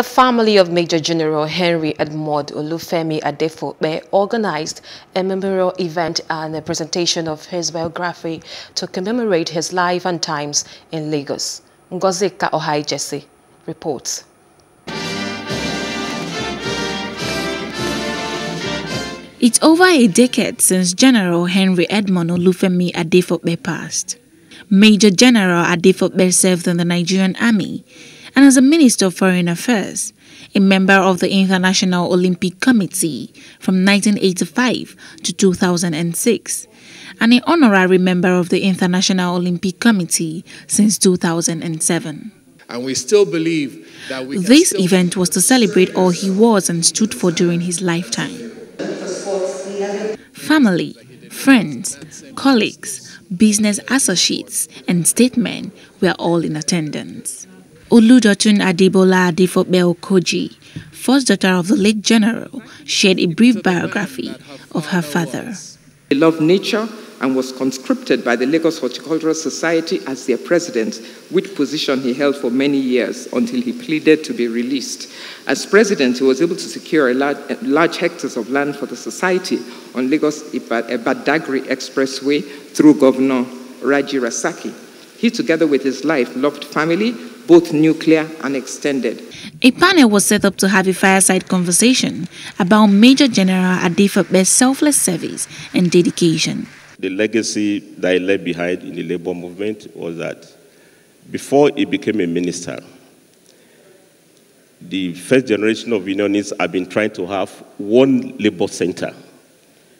The family of Major General Henry Edmund Olufemi Adefope organized a memorial event and a presentation of his biography to commemorate his life and times in Lagos. Ngozika Ohaijese reports. It's over a decade since General Henry Edmund Olufemi Adefope passed. Major General Adefope served in the Nigerian Army and as a Minister of Foreign Affairs, a member of the International Olympic Committee from 1985 to 2006, and an honorary member of the International Olympic Committee since 2007. And we still believe that this event was to celebrate all he was and stood for during his lifetime. Family, friends, colleagues, business associates, and statesmen were all in attendance. Olu Dotun Adebola Adefope Okoji, first daughter of the late general, shared a brief biography of her father. He loved nature and was conscripted by the Lagos Horticultural Society as their president, which position he held for many years until he pleaded to be released. As president, he was able to secure large hectares of land for the society on Lagos Badagry Expressway through Governor Raji Rasaki. He, together with his wife, loved family, both nuclear and extended. A panel was set up to have a fireside conversation about Major General Adefope's selfless service and dedication. The legacy that he left behind in the labor movement was that before he became a minister, the first generation of unionists had been trying to have one labor center.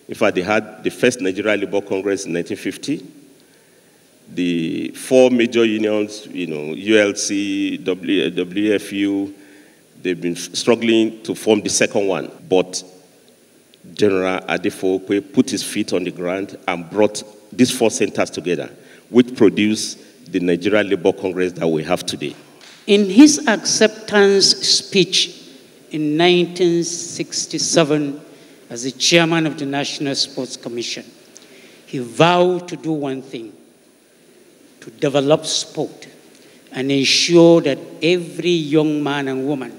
In fact, they had the first Nigerian Labor Congress in 1950. The four major unions, ULC, WFU, they've been struggling to form the second one. But General Adefope put his feet on the ground and brought these four centers together, which produced the Nigerian Labour Congress that we have today. In his acceptance speech in 1967 as the chairman of the National Sports Commission, he vowed to do one thing: to develop sport and ensure that every young man and woman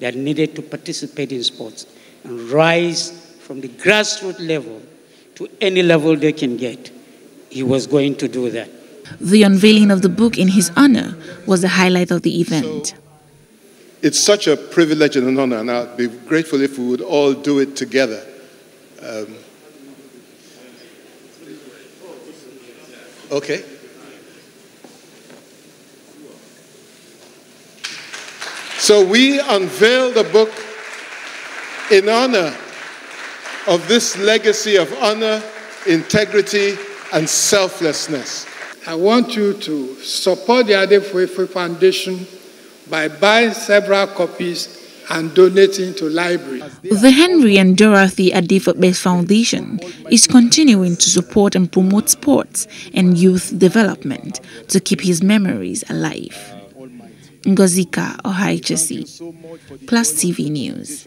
that needed to participate in sports and rise from the grassroots level to any level they can get, he was going to do that. The unveiling of the book in his honor was the highlight of the event. So, it's such a privilege and an honor, and I'd be grateful if we would all do it together. Okay. So we unveil the book in honor of this legacy of honor, integrity, and selflessness. I want you to support the Adefope Foundation by buying several copies and donating to libraries. The Henry and Dorothy Adefope Foundation is continuing to support and promote sports and youth development to keep his memories alive. Ngozika Ohaijese, Plus TV News.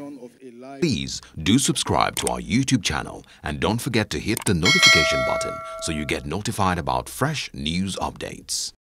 Please do subscribe to our YouTube channel and don't forget to hit the notification button so you get notified about fresh news updates.